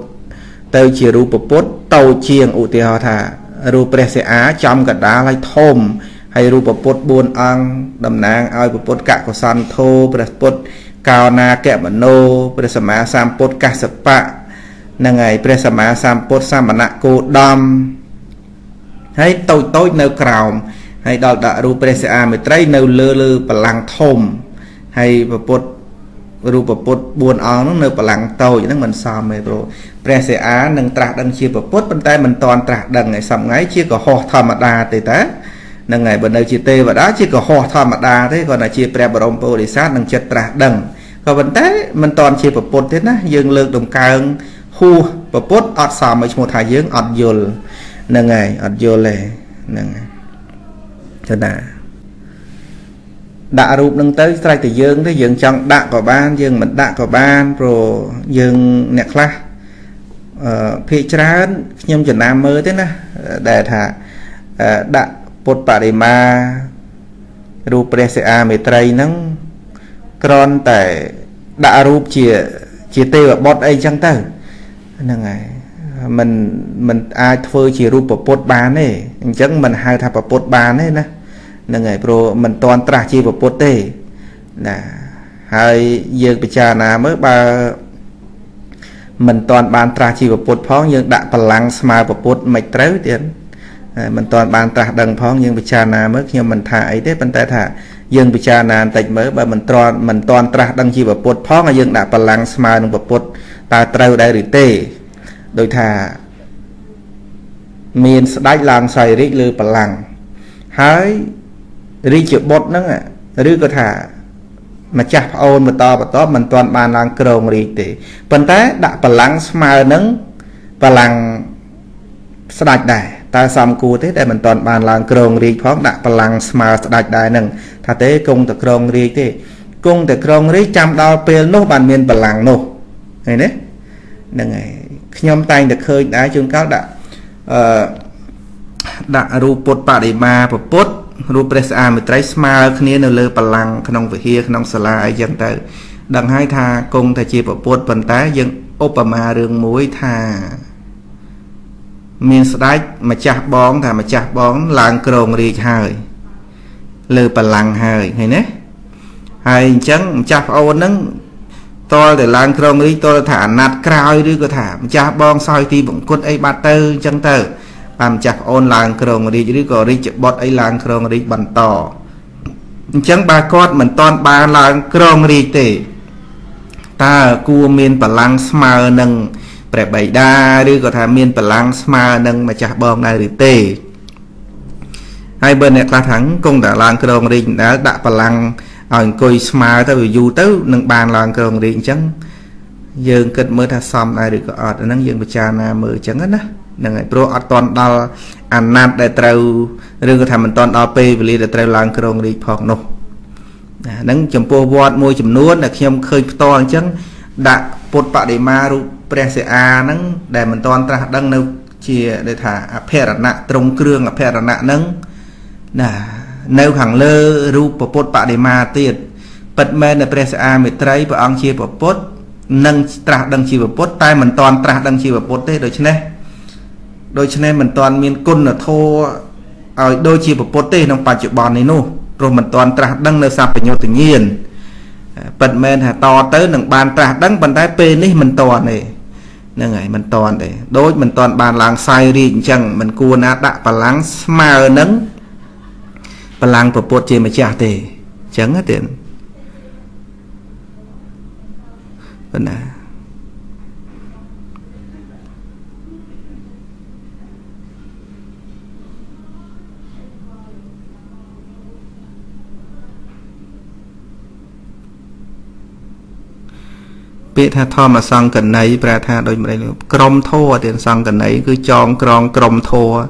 ទៅជារូបពុទ្ធតូចជាងឧទាហរណ៍ថារូបព្រះសិអាចំកដាលឲ្យធំហើយរូបពុទ្ធបួនអង្គតំណាងឲ្យពុទ្ធកកុសន្ធោព្រះពុទ្ធកោណាកមនោព្រះសម្មាសម្ពុទ្ធកស្សបៈហ្នឹងហើយព្រះសម្មាសម្ពុទ្ធសមណគោដមហើយតូចតូចនៅក្រោមហើយដល់ដាក់រូបព្រះសិអាមេត្រីនៅលើលើបល្ល័ង្កធំហើយពុទ្ធរូបពុទ្ធបួនអង្គហ្នឹងនៅបល្ល័ង្កតូចហ្នឹងមិនសមទេព្រោះព្រះសិអានឹងត្រាស់ដឹងជាពុទ្ធប៉ុន្តែមិនទាន់ត្រាស់ដឹងឯសំងៃជាកុហកធម្មតាទេតាហ្នឹងហើយបើនៅជាទេវតាជាកុហកធម្មតាទេគាត់ថាជាព្រះបរមពុរិស័ទនឹងចិត្តត្រាស់ដឹងក៏ប៉ុន្តែមិនទាន់ជាពុទ្ធទេណាយើងលើកដំកើងហួសពុទ្ធអត់សមឲ្យឈ្មោះថាយើងអត់យល់ហ្នឹងហើយអត់យល់ទេហ្នឹងទៅណាដាក់រូបនឹងទៅស្រេចតែយើងទេយើងចង់ដាក់ក៏បានយើងមិនដាក់ក៏បានព្រោះយើងអ្នកខ្លះអឺភាគច្រើនខ្ញុំចំណាំមើលទេណាដែលថាដាក់ពុទ្ធបរិមារូបព្រះសិអាមេត្រីហ្នឹងក្រន់តែដាក់រូបជាជាទេវបុត្រអីចឹងទៅហ្នឹងហើយมันมันអាចធ្វើជារូបពុទ្ធបានទេអញ្ចឹងมันហៅថាពុទ្ធបានទេណាហ្នឹងហើយព្រោះមិនតន់ត្រាស់ជាពុទ្ធទេណាហើយយើងពិចារណាមើលបើមិនតន់បានត្រាស់ជាពុទ្ធផងយើងដាក់បល្ល័ង្កស្មើពុទ្ធមិនត្រូវទៀតមិនតន់បានត្រាស់ដឹងផងយើងពិចារណាមើលខ្ញុំមិនថាអីទេប៉ុន្តែថាយើងពិចារណាបន្តិចមើលបើមិនត្រង់មិនតន់ត្រាស់ដឹងជាពុទ្ធផងហើយយើងដាក់បល្ល័ង្កស្មើនឹងពុទ្ធតើត្រូវដែរឬទេដោយថាមានស្ដេចឡើងសោយរាជលើបល្ល័ង្កហើយរាជបុត្រហ្នឹងឬក៏ថាម្ចាស់ប្អូនបន្តបន្តមិនទាន់បានឡើងគ្រងរាជទេប៉ុន្តែដាក់បល្ល័ង្កស្មើនឹងបល្ល័ង្កស្ដេចដែរតើសមគួរទេដែលមិនទាន់បានឡើងគ្រងរាជផងដាក់បល្ល័ង្កស្មើស្ដេចដែរហ្នឹងថាទេគង់តែគ្រងរាជទេគង់តែគ្រងរាជចាំដល់ពេលនោះបានមានបល្ល័ង្កនោះឃើញទេហ្នឹងហើយខ្ញុំតែងតែឃើញដែរជួនកាលដាក់អឺដាក់រូបពុទ្ធបដិមាពុទ្ធរូបព្រះសិអាមេត្រីស្មើគ្នានៅលើបល្ល័ង្កក្នុងវិហារក្នុងសាលាអីចឹងទៅដឹងហើយថាគង់តែជាពុទ្ធប៉ុន្តែយើងឧបមារឿងមួយថាមានស្ដេចម្ចាស់បងថាម្ចាស់បងឡើងគ្រងរាជហើយ lư bà lăng hơi hay nè hay chẳng chạp ô nâng tôi để lăng trong đi tôi thả nạt cào đi có thả chạp bong soi thì bụng cốt ấy bà tư chẳng tờ làm chạp ôn làng trong đi chứ có đi chụp bọt ấy làng trong đi bằng tỏ chẳng bà con mình toàn bà làng trong đi tỉ ta cua miên bà lăng smile nâng bẻ bảy đa đi có thả miên bà lăng smile nâng mà chạp bong này đi tỉ hai bên này là thắng công đã làng trong đi đã đã bà lăng anh coi smile tao dù tớ nâng bàn làng trong đi chẳng dương kết mới thật xong này được ở nâng dương bà cha nà mở chẳng hết đó năng ai pro ở toàn đo anh nát để trâu riêng cái mình toàn đo về để trâu làng krong đi phỏng nô năng chấm po vót môi chấm nuốt là khi em khơi to chẳng đã bột bạ để ma ru presa năng để mình toàn ta đăng đâu chia để thả phe là nặng trong kêu là phe là nặng nâng là nếu hàng lơ ru bột bạ để ma tiệt bật men là presa mệt trái và ăn chia bột nâng ta đăng chia bột tai mình toàn ta đăng chia bột thế rồi chứ này đôi cho nên mình toàn miền côn là thô ở đôi chi một pote trong ba triệu bòn này nô rồi mình toàn tra đăng nơi sạp nhau tự nhiên bật men hà to tới đằng bàn tra đăng bàn tay pê đi mình toàn này nên ngày mình toàn để đối mình toàn bàn làng sai đi chẳng mình cua nát đã và láng smile nắng và làng của pote mà trả tề chẳng hết tiền vấn đề biết tha thò mà sang gần này bà tha đôi mình crom thô tiền sang gần này cứ chọn crom crom thô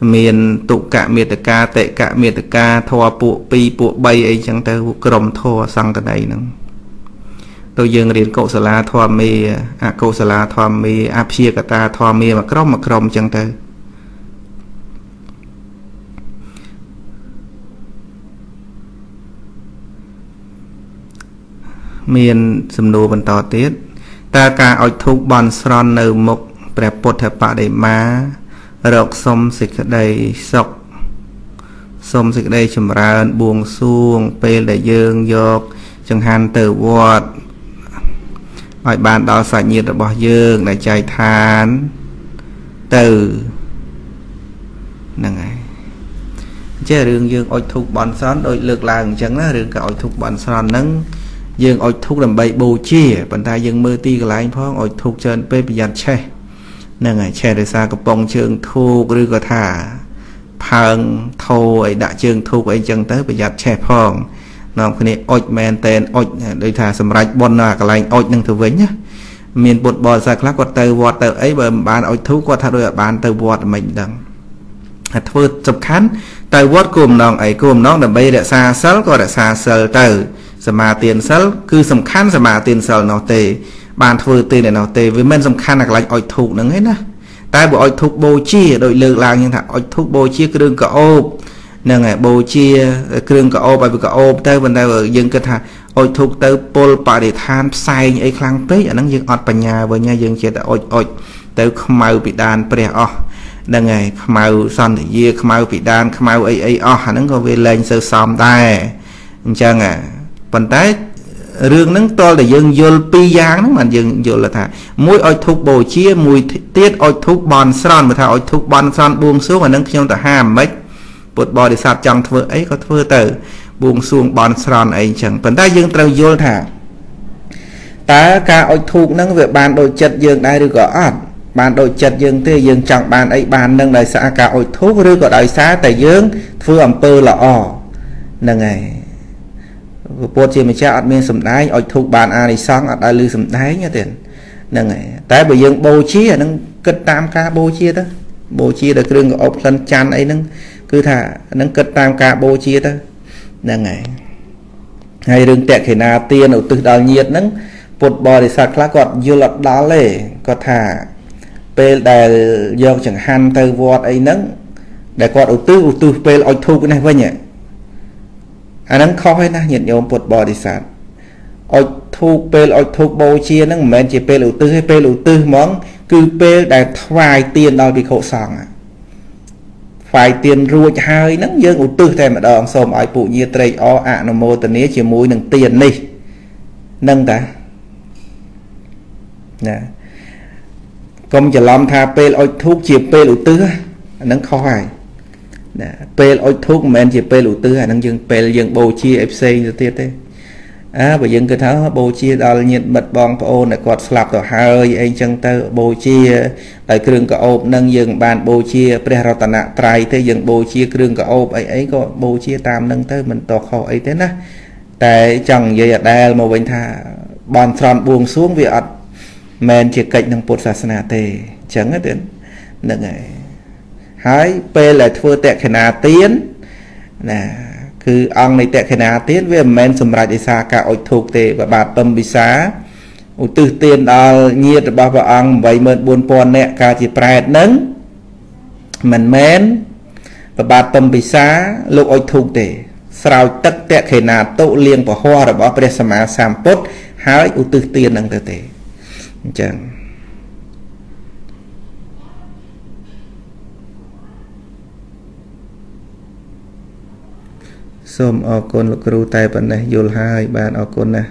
miền tụ cả miệt ca tệ cả miệt ca thò bộ pi bộ bay ấy chẳng tới crom thô sang gần này nâng tôi dừng đến cậu sala thò mi à cậu sala thò mi apsia cả ta thò mi mà crom mà crom chẳng tới miền sầm nô bần tò tiết ta cả ở thục bàn sơn nở mộc đẹp bột thẻ bạ để má rọc xôm xịt đầy sọc xôm xịt đầy chầm ra buông xuông pê để dương dọc chẳng han tử vọt ở bàn đó sạch nhiệt là bỏ dương để chạy than từ nằng này chứ đường dương ở thục bàn sơn đội lực làng chẳng là đường cả ở thục bàn sơn nâng dương ôi thuốc làm bậy bù chia bàn tay dương mơ ti là anh phong ôi thuốc trên bếp dàn che nè ngày che để xa cặp bông trường thu rư có thả phang thôi đã trường thu ấy chân tới bây giờ che phong nó cái này ôi men tên ôi đây thả sầm rạch bon là cái lành ôi nâng thử với nhá miền bột bò sạc lá quạt tờ quạt tờ ấy bờm bán ôi thuốc quạt thả đôi ở bán tờ quạt mình đằng thật vừa chụp khán tờ quạt cùng nòng ấy cùng nó là bây đã xa sớm có đã xa sờ từ sầm mà tiền sầu cứ sầm khăn sầm mà tiền sầu nào tề bàn phơi tề để nào tề với men sầm khăn là lạnh ỏi thục nữa hết đó tai bộ ỏi thục bồ chia đội lược làng như thằng ỏi thục bồ chia cái đường cọ ô nè ngày bồ chia cái đường cọ ô bài cọ ô tới bên đây ở dân kết hà ỏi thục tới pol bà để than sai những khăn pé ở nắng dân ọt bà nhà với nhà dân chia tới ỏi ỏi tới màu bị đàn bè o nè ngày màu son thì dưa màu bị đàn màu ấy ấy o hẳn có về lên sơ sòm tai chẳng à phần tái rương nắng to là dân vô pi giang mà dân vô là thả muối oi thuốc bồ chia mùi tiết oi thuốc bòn son mà thả oi thuốc bòn son buông xuống mà nâng trong ta ham mấy bột bò để sạp trong thưa ấy có thưa từ buông xuống bòn son ấy chẳng phần tái dân trâu vô thả ta ca oi thuốc nâng về bàn đội chật dân ai được gõ bàn đội chật dân tê dân chẳng bàn ấy bàn nâng đời xã ca oi thuốc rư gọi đời xã tại dương thưa ẩm pơ là ò nâng này bộ chỉ mình cha admin sầm đáy ở thuộc bàn a này xong ở đại lư sầm đáy nha tiền nè này tại bởi dương bố trí là nâng kết tam ca bố chia đó bố chia được đường ốc lên chan ấy nâng cứ thả nâng kết tam ca bố chia đó nè này hay đường tẹt khi nào tiền đầu tư đào nhiệt nâng bột bò để sạc lá gọt vô lọt đá lề có thả pê đè do chẳng han từ vọt ấy nâng để gọt đầu tư đầu tư pê ở thuộc này với nhỉ anh à, nắng khó hay na nhận nhôm bột bò đi sạt ôi thu pê ôi thu bô chia nắng mẹ chỉ pê lựu tư hay pê lựu tư món cứ pê đã vài tiền đòi bị khổ sòng à phải tiền ruột hai nắng dương ủ tư thêm ở đòn xồm ai phụ như trầy o ạ nó mô tình chỉ mũi nâng tiền đi nâng ta nè công chờ lòng tha pê ôi thuốc chìa pê ủ tư nâng khó hài nè pê ôi thuốc mẹn chìa pê ủ tư hài nâng dương pê dương bầu chia ép xê rồi tiếp đấy á bởi dương cứ tháo bầu chia đó là nhiệt bật bóng phô này quạt sạp rồi hơi anh chân tơ bầu chia tại cường cậu ốp nâng dương bàn bầu chia pre rau tàn nạ trái thế dương bầu chia cường cậu ốp ấy ấy có bầu chia tam nâng tới mình tỏ khổ ấy thế nè tại chẳng dây ở đây mà bình thà bọn tròn buông xuống vì ọt mẹn chỉ cạnh nâng bột sạc nạ tề chẳng á tiến nâng ấy hái pê là thua tẹt khả nạ tiến nè cứ ông này tệ khả nà tiết với mẹn xâm rạch xa cả ôi thuộc tế và bà tâm bị xá ôi tư tiên đó nhiệt bà bà ông vậy mượn buôn bòn nẹ cả chỉ prẹt nâng mẹn mẹn và bà tâm bị xá lúc ôi thuộc tế sao tất tệ khả nà tụ liền và hoa rồi bà bà sâm á xàm bốt hái ôi tư tiên nâng tế chẳng xôm ở con lục rù tay bận này dồn hai bàn ở con này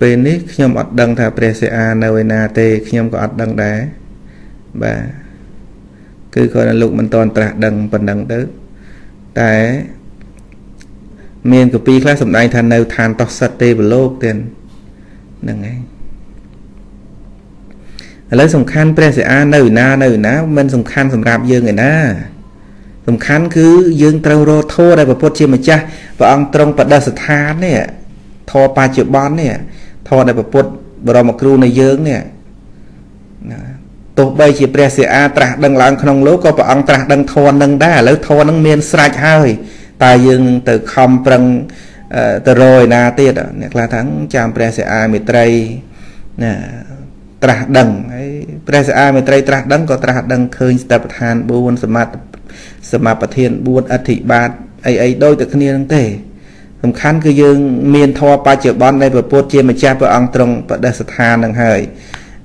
bên nít nhom ọt đằng thà preca naoenate nhom có ọt đằng đá và cứ coi là lục mình toàn trả đằng bận đằng tới tại miền của pi class sầm đại thành nơi thành tọt sạt tê bờ lô tiền đằng ấy lấy sòng khăn preca nơi na nơi na mình sòng khăn sòng rạp dương người na sòng khăn cứ dương trâu rô thô đây và phốt chia mà cha và ông trong và đa sát này thò ba triệu bón này thò đây và phốt bờ một kêu này dương này tổ bay chỉ preca trả đằng làng không lố có và ông trả đằng thò đằng đá lấy thò đằng miền sạch hơi tài dương từ không bằng từ rồi na tiệt đó là thắng chạm preca mười tây nè trả đằng ấy preca mười tây trả đằng có trả đằng khơi tập than buôn sầm mặt sầm mặt thiên buôn ất thị ba ấy ấy đôi từ kia năng thể sầm khăn cứ dương miền thọ ba triệu bón đây và put chia mà cha và ông trong và đa than năng hơi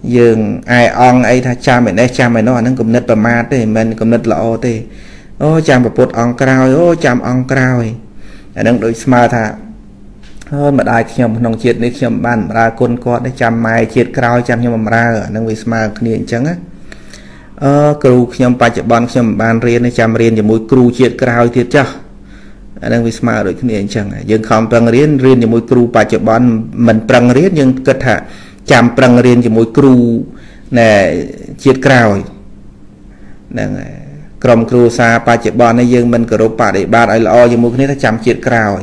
dương ai ông ấy tha cha mình đây cha mình nó năng cầm nết và ma thế mình cầm nết lọ thế ô cha và put ông cào ô cha ông cào năng đối smart thà hơn mà đại khi mà nông triệt đấy khi mà bàn ra côn cọt đấy chăm mai triệt cao chăm khi mà ra ở năng vị smart liền chẳng á, kêu khi mà bạch bón khi mà bàn riêng đấy chăm riêng thì mỗi kêu triệt cao thiệt chưa, năng vị smart rồi liền chẳng, nhưng không bằng riêng riêng thì mỗi kêu bạch bón mình bằng riêng nhưng cật hạ chăm bằng riêng thì mỗi kêu này triệt cao, năng cầm kêu xa bạch bón đấy nhưng mình kêu bả để bàn ai lo thì mỗi cái này chăm triệt cao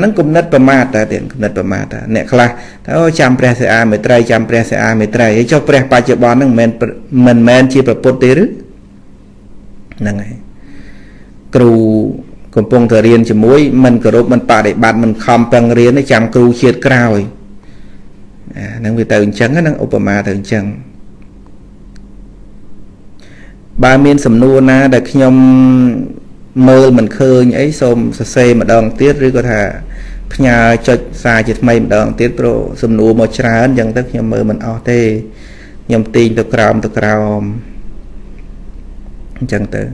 anh cũng nết bầm mát ta tiền cũng nết bầm mát ta nè khla tao chăm preca mười tây chăm preca mười tây cho preca ba triệu bón năng men men men chỉ bậc bột tứ năng này kêu cùng phong thời riêng chỉ muối mình kêu rộp mình bà để bạt mình không bằng riêng để chăm kêu chiết cào năng vì từ trắng á năng Obama từ trắng ba miền sầm nua na đặc nhom mơ mình khơi ấy xôm xe mà đòn tiết rồi có thà nhà cho xa chết mây mà đòn tiết pro xùm nụ một trán dân tất nhầm mơ mình o tê nhầm tin tôi crom tôi crom chẳng tới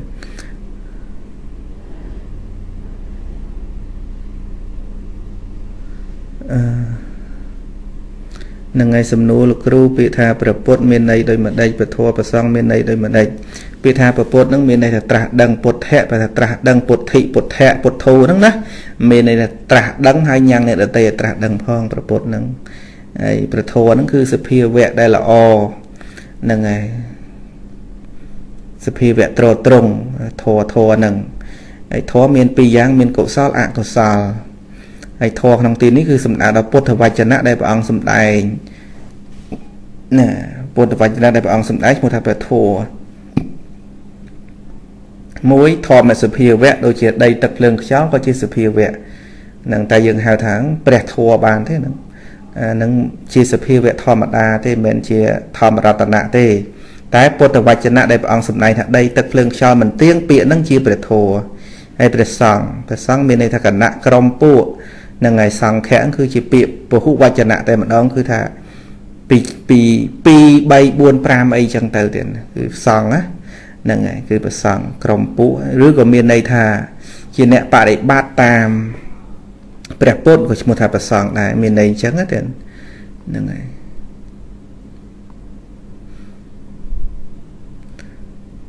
nâng ngày xùm nụ lục ru bị thà prapot miền này đôi mặt đây và thua và xong miền này đôi mặt đây vì thà bột bột nâng miền này là trả đằng bột thẹ và trả đằng bột thị bột thẹ bột thô nâng nát miền này là trả đằng hai nhang này là tề trả đằng phong bột bột nâng ấy bột thô nâng cứ sapphire vẹt đây là o nâng này sapphire vẹt tròn tròn thô thô nâng ấy thô miền pi giang miền cổ sal ạ cổ sal ấy thô trong tin này cứ sầm đà đập bột thợ vai chân nát đây và ông sầm đài nè bột thợ vai chân nát đây và ông sầm đài một thà bột thô mối thòm là sự phiêu vẽ đôi chuyện đây tập lương cháu có chia sự phiêu vẽ nâng tay dừng hai tháng bẹt thua bàn thế nâng nâng chia sự phiêu vẽ thòm mặt đà thế mình chia thòm mặt tận nạ thế tái bột tập vạch chân nạ đây bằng sụp này thật đây tập lương cho mình tiếng bịa nâng chia bẹt thua hay bẹt sòng bẹt sòng bên này thật cẩn nạ crom pu nâng ngày sòng khẽ cứ chia bịa bù hút vạch chân nạ đây mà đóng cứ thà Pi pi pi bay buôn pram ấy chẳng từ tiền cứ sòng á nâng này cứ sòng cầm pú rứa của miền đây thà chỉ nẹt bà để ba tam đẹp bốt của một thà sòng này miền đây chẳng á tiền nâng này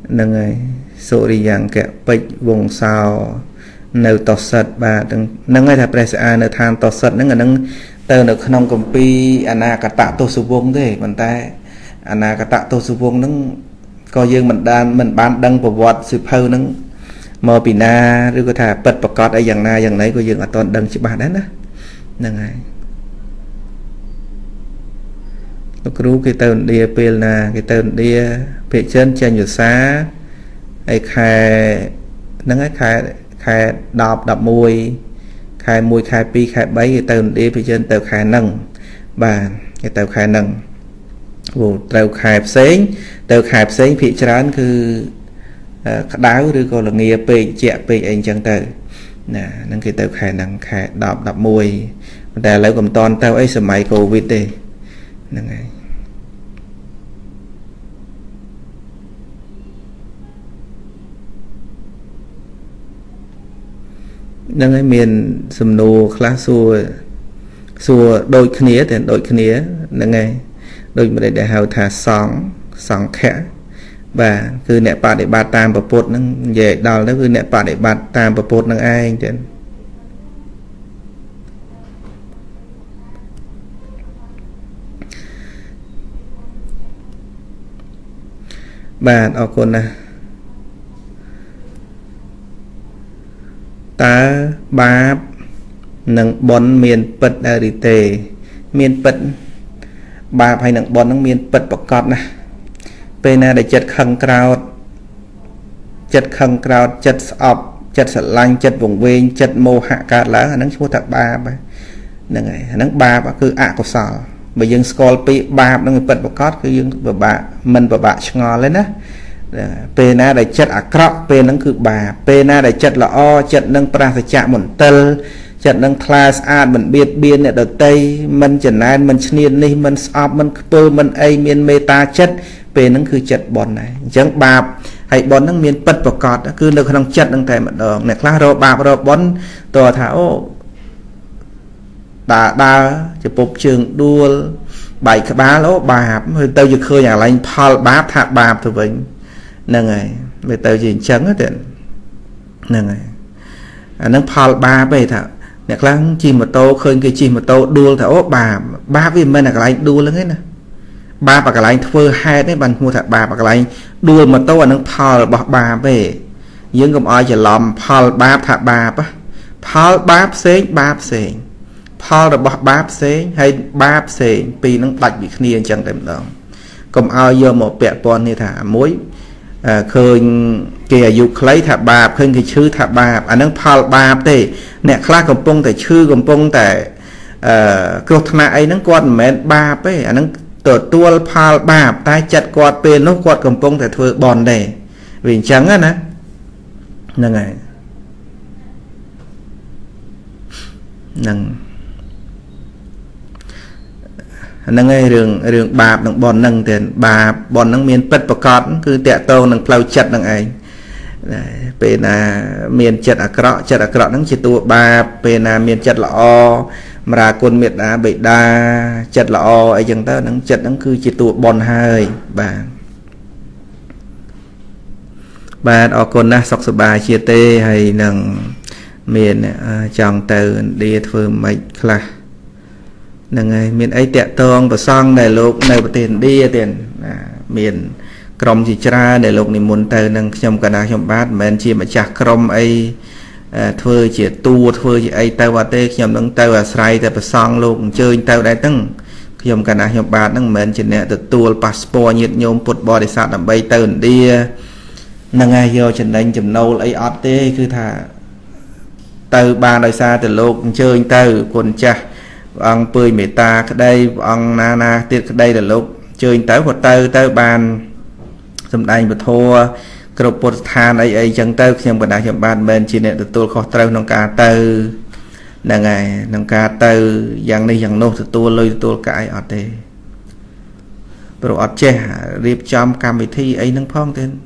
nâng này số đi dạng kẹt bịch vùng sao nêu tọt sệt và nâng này thà presa nêu than tọt sệt nâng này nâng từ nó không còn pi anakata tô su vong thế mình ta anakata tô su vong nâng coi dương mình đan mình bán đăng vào vọt sự phơi nâng mờ pì na rồi có thà bật bật cọt ở dạng na dạng nấy coi dương ở toàn đăng chỉ ba đấy đó nâng này lúc rú cái tên đi pel na cái tên đi về trên trên nhiều xá ai khai nâng ấy khai khai đạp đạp môi khai mùi khai pi khai bấy thì tàu đi phía trên tàu khai nâng và cái tàu khai nâng vụ tàu khai xén tàu khai xén phía trên cứ đáo rồi còn là nghe pi chẹt pi anh chẳng tờ nè nâng cái tàu khai nâng khai đọp đập mùi để lấy cầm toàn tàu ấy sớm mai covid đi nâng này nâng ấy miền sầm nô khá xua xua đôi khía thì đôi khía nâng này đôi mà để để hào thả sóng sóng khẽ và cứ nẹp ba để ba tam và bột nâng về đào nó cứ nẹp ba để ba tam và bột nâng ai anh tiền bạn ở con nè ta báp nâng bón miền bật ở đi tề miền bật báp hay nâng bón nâng miền bật bạc cọt nè bên này để chật khăn kraut chật khăn kraut chật ọp chật sạt lanh chật vùng ven chật mô hạ cát lá nâng số thật ba vậy nâng này nâng ba và cứ ạ của sò bây giờ scorpi ba nâng bật bạc cọt cứ dương và bà mình và bạn ngò lên á pena đại chất ác rọ pena nâng cứ bà pena đại chất là o chất nâng prascha mẩn tơ chất nâng class a mình biết biên ở tây mình chẩn an mình niên ni mình sọp mình khơ mình ai miên meta chất pena nâng cứ chất bọn này chẳng bạp hay bọn nâng miên bật bọt cọt cứ được nâng chất nâng tại mật đòn này class rọ bạp rọ bọn tòa thảo đà đà chụp bục trường đua bảy cái bá lỗ bạp tao giờ khơi nhà lành thal bạp thạc bạp thôi vĩnh nâng này về tàu gì trắng á tiện nâng này à, nâng phal ba về thảo nè lăng chim một tô khơi cái chim một tô đua thảo bà ba vì mình là cái lạnh đua lên nè ba và cái lạnh phơi hai đấy bàn mua thảo bà và cái lạnh đua một tô là nâng phal bạc bà về những gồm ai chỉ làm phal ba thảo bà á phal ba xế ba xế phal là bạc ba xế hay ba xế vì nâng bạch bị khnien chẳng đẹp lòng gồm ai giờ một bẹt con như thả muối khơi kìa dục lấy thả bạp khơi cái chư thả bạp anh đang phal bạp thì nè khla cầm pông tại chư cầm pông tại cột thà ấy đang quạt mền bạp ấy anh đang tổ tua phal bạp tai chặt quạt bên nó quạt cầm pông tại thưa bòn để vì trắng á nè nâng này nâng nâng ấy đường đường bạp nâng bòn nâng tiền bạp bòn nâng miền bật bạc cọt cứ tẹt tô nâng phao chật nâng ấy bên là miền chật à cọ chật à cọ nâng chỉ tua bạp bên là miền chật là o mà con miệt đá bị đa chật là o ấy chẳng ta nâng chật nâng cứ chỉ tua bòn hai bà bà ở con na sọc sập bà chia tê hay nâng miền tròn từ đi thưa mày là nâng này miền ấy tẹt tông và sang đại lục này và tiền đi tiền miền crom chỉ tra đại lục này muốn từ nâng trong cả đá trong bát mà anh chị mà chặt crom ấy thưa chỉ tu thưa chỉ ấy tàu và tê trong nâng tàu và say tàu và sang lục chơi tàu đại tăng trong cả đá trong bát nâng mình chỉ nè từ tu passport nhiệt nhôm put body sát làm bay từ đi nâng này vô trên đánh chấm nâu lấy ót tê cứ thả từ ba đời xa từ lục chơi tàu quần cha ông bơi mẹ ta cái đây ông na na tiết cái đây là lúc chơi tới một tơ tới bàn xong đây mà thua cropot than ấy ấy chẳng tới nhưng mà đã hiệp bàn bên chỉ nè tôi khó tơ nông cá tơ là ngày nông cá tơ dạng này dạng nô tôi lôi tôi cãi ở đây Rồi ọt chè riêng chom cam vị thi ấy nâng phong tên